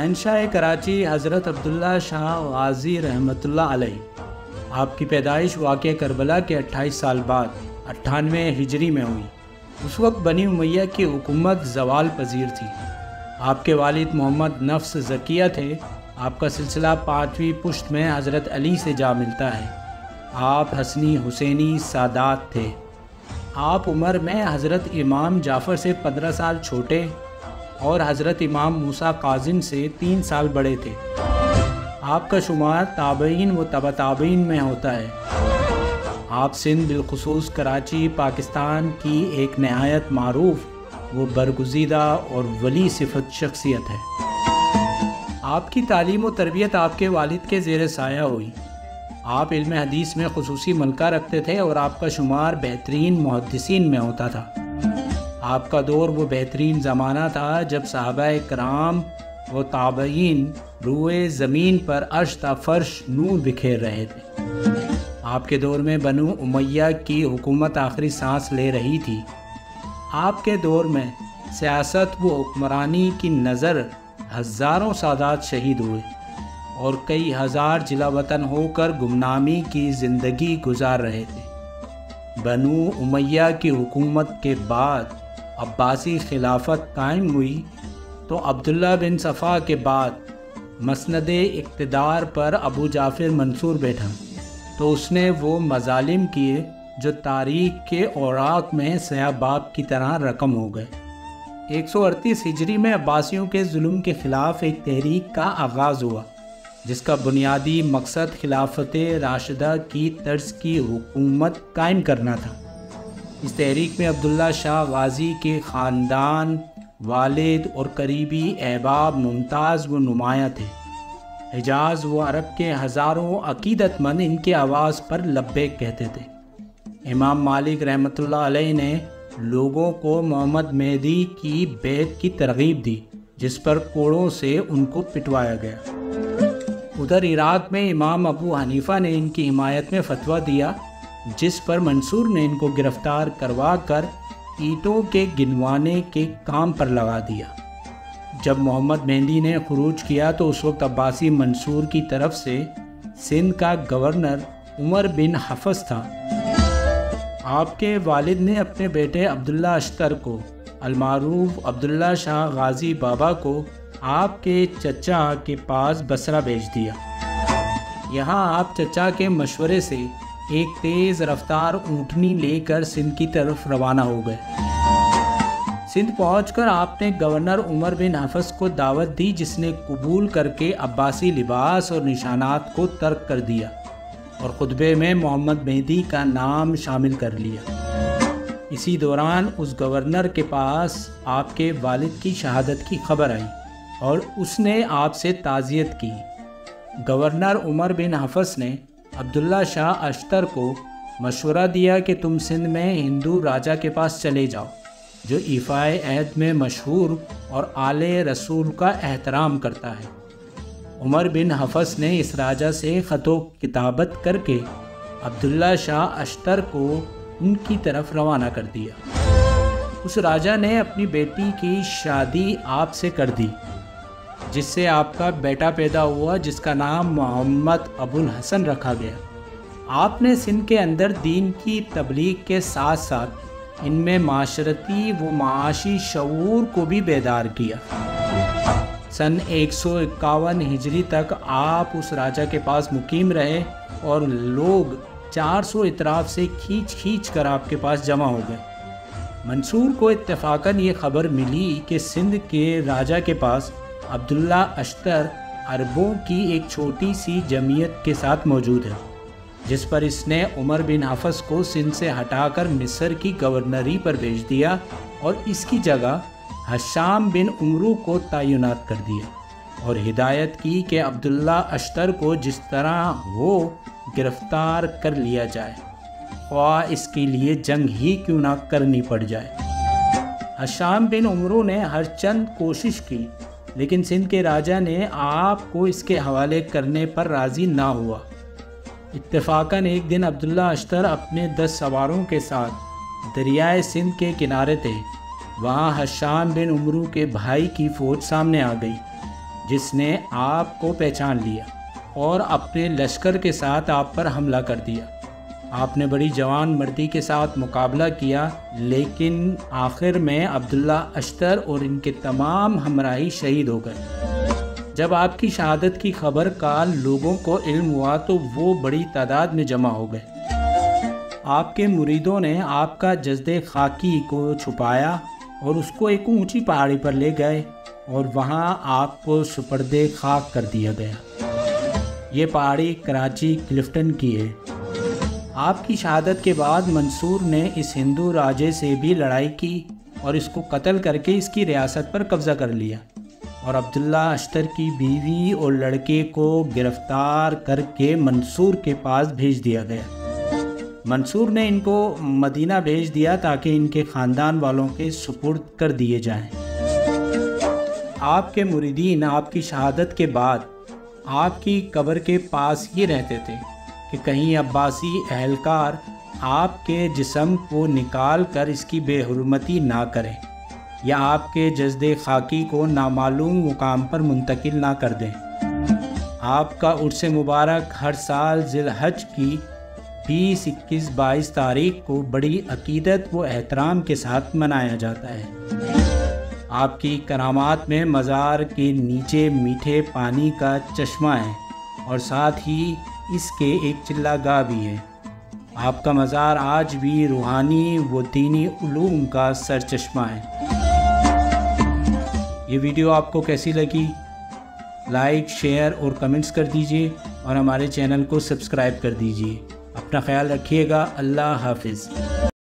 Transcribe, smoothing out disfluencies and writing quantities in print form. शहनशाह कराची हज़रत अब्दुल्ला शाह गाज़ी रहमतुल्लाह अलैह, आपकी पैदाइश वाक़े करबला के 28 साल बाद 98 हिजरी में हुई। उस वक्त बनी उमैया की हुकूमत ज़वाल पजीर थी। आपके वालिद मोहम्मद नफ्स ज़किया थे। आपका सिलसिला 5वीं पुश्त में हज़रत अली से जा मिलता है। आप हसनी हुसैनी सादात थे। आप उम्र में हज़रत इमाम जाफ़र से 15 साल छोटे और हज़रत इमाम मूसा काजिम से 3 साल बड़े थे। आपका शुमार ताबईन व तबा ताबईन में होता है। आप सिंध बिलखसूस कराची पाकिस्तान की एक नहायत मारूफ़ वो बरगुज़ीदा और वली सिफत शख्सियत है। आपकी तालीम व तरबियत आपके वालिद के ज़ेर साया हुई। आप इल्म हदीस में खुसूसी मलका रखते थे और आपका शुमार बेहतरीन मुहद्दिसीन में होता था। आपका दौर वो बेहतरीन ज़माना था जब सहाबाए कराम व ताबईन रूए ज़मीन पर अर्श ता फर्श नूर बिखेर रहे थे। आपके दौर में बनु उमैया की हुकूमत आखिरी सांस ले रही थी। आपके दौर में सियासत व हुक्मरानी की नज़र हज़ारों सादात शहीद हुए और कई हज़ार जिला वतन होकर गुमनामी की ज़िंदगी गुजार रहे थे। बनु उमैया की हुकूमत के बाद अब्बासी खिलाफत कायम हुई तो अब्दुल्ला बिन शफ़ा के बाद मसनदे इक़्तिदार पर अबू जाफ़र मंसूर बैठा तो उसने वो मज़ालिम किए जो तारीख़ के औराक में स्याहबाब की तरह रकम हो गए। 138 हिजरी में अब्बासियों के जुल्म के ख़िलाफ़ एक तहरीक का आगाज़ हुआ जिसका बुनियादी मकसद खिलाफत राशिदा की तर्ज की हुकूमत कायम करना था। इस तहरीक में अब्दुल्ला शाह गाज़ी के ख़ानदान वालिद और करीबी अहबाब मुमताज़ व नुमायाँ थे। हिजाज़ व अरब के हज़ारों अक़ीदतमंद इनके आवाज़ पर लब्बैक कहते थे। इमाम मालिक रहमतुल्लाह अलैह ने लोगों को मोहम्मद मेहदी की बैत की तरगीब दी जिस पर कोड़ों से उनको पिटवाया गया। उधर इराक़ में इमाम अबू हनीफ़ा ने इनकी हिमायत में फतवा दिया जिस पर मंसूर ने इनको गिरफ़्तार करवा कर ईंटों के गिनवाने के काम पर लगा दिया। जब मोहम्मद मेहदी ने खुरूज किया तो उस वक्त अब्बासी मंसूर की तरफ से सिंध का गवर्नर उमर बिन हफ्स था। आपके वालिद ने अपने बेटे अब्दुल्ला अश्तर को अलमारूफ अब्दुल्ला शाह गाज़ी बाबा को आपके चचा के पास बसरा भेज दिया। यहाँ आप चचा के मशवरे से एक तेज़ रफ्तार ऊँटनी लेकर सिंध की तरफ रवाना हो गए। सिंध पहुंचकर आपने गवर्नर उमर बिन हफ्स को दावत दी जिसने कबूल करके अब्बासी लिबास और निशानात को तर्क कर दिया और खुतबे में मोहम्मद मेहदी का नाम शामिल कर लिया। इसी दौरान उस गवर्नर के पास आपके वालिद की शहादत की खबर आई और उसने आपसे ताज़ियत की। गवर्नर उमर बिन हफ्स ने अब्दुल्ला शाह अश्तर को मशवरा दिया कि तुम सिंध में हिंदू राजा के पास चले जाओ जो ईफ़ाए अहद में मशहूर और आले रसूल का एहतराम करता है। उमर बिन हफ्स ने इस राजा से ख़तो किताबत करके अब्दुल्ला शाह अश्तर को उनकी तरफ रवाना कर दिया। उस राजा ने अपनी बेटी की शादी आपसे कर दी जिससे आपका बेटा पैदा हुआ जिसका नाम मोहम्मद अबुल हसन रखा गया। आपने सिंध के अंदर दीन की तबलीग के साथ साथ इनमें माशरती व माशी शऊर को भी बेदार किया। सन 151 हिजरी तक आप उस राजा के पास मुकीम रहे और लोग 400 इतराफ़ से खींच कर आपके पास जमा हो गए। मंसूर को इत्तेफाकन ये खबर मिली कि सिंध के राजा के पास अब्दुल्ला अश्तर अरबों की एक छोटी सी जमीयत के साथ मौजूद है जिस पर इसने उमर बिन हफ्स को सिंध से हटाकर मिस्र की गवर्नरी पर भेज दिया और इसकी जगह हशाम बिन उमरू को तैनात कर दिया और हिदायत की कि अब्दुल्ला अश्तर को जिस तरह हो गिरफ़्तार कर लिया जाए ख्वा इसके लिए जंग ही क्यों ना करनी पड़ जाए। हशाम बिन उमरू ने हर चंद कोशिश की लेकिन सिंध के राजा ने आपको इसके हवाले करने पर राज़ी ना हुआ। इत्तेफाकन एक दिन अब्दुल्ला अश्तर अपने 10 सवारों के साथ दरियाए सिंध के किनारे थे। वहाँ हशाम बिन उमरू के भाई की फ़ौज सामने आ गई जिसने आपको पहचान लिया और अपने लश्कर के साथ आप पर हमला कर दिया। आपने बड़ी जवान मर्दी के साथ मुकाबला किया, लेकिन आखिर में अब्दुल्ला अश्तर और इनके तमाम हमराही शहीद हो गए। जब आपकी शहादत की खबर का लोगों को इल्म हुआ तो वो बड़ी तादाद में जमा हो गए। आपके मुरीदों ने आपका जज्दे खाकी को छुपाया और उसको एक ऊंची पहाड़ी पर ले गए और वहां आपको सुपर्दे खाक कर दिया गया। ये पहाड़ी कराची क्लिफ्टन की है। आपकी शहादत के बाद मंसूर ने इस हिंदू राजे से भी लड़ाई की और इसको कत्ल करके इसकी रियासत पर कब्ज़ा कर लिया और अब्दुल्ला अश्तर की बीवी और लड़के को गिरफ्तार करके मंसूर के पास भेज दिया गया। मंसूर ने इनको मदीना भेज दिया ताकि इनके ख़ानदान वालों के सुपुर्द कर दिए जाएं। आपके मुरीदीन आपकी शहादत के बाद आपकी कब्र के पास ही रहते थे कि कहीं अब्बासी अहलकार आपके जिस्म को निकाल कर इसकी बेहुरमती ना करें या आपके जज्दे खाकी को नामालूम मुकाम पर मुंतकिल ना कर दें। आपका उर्स मुबारक हर साल जिलहज की 20, 21, 22 तारीख को बड़ी अकीदत व एहतराम के साथ मनाया जाता है। आपकी करामात में मज़ार के नीचे मीठे पानी का चश्मा है और साथ ही इसके एक चिल्लागाह भी है। आपका मज़ार आज भी रूहानी व दीनी उलूम का सरचश्मा है। ये वीडियो आपको कैसी लगी? लाइक, शेयर और कमेंट्स कर दीजिए और हमारे चैनल को सब्सक्राइब कर दीजिए। अपना ख्याल रखिएगा। अल्लाह हाफिज़।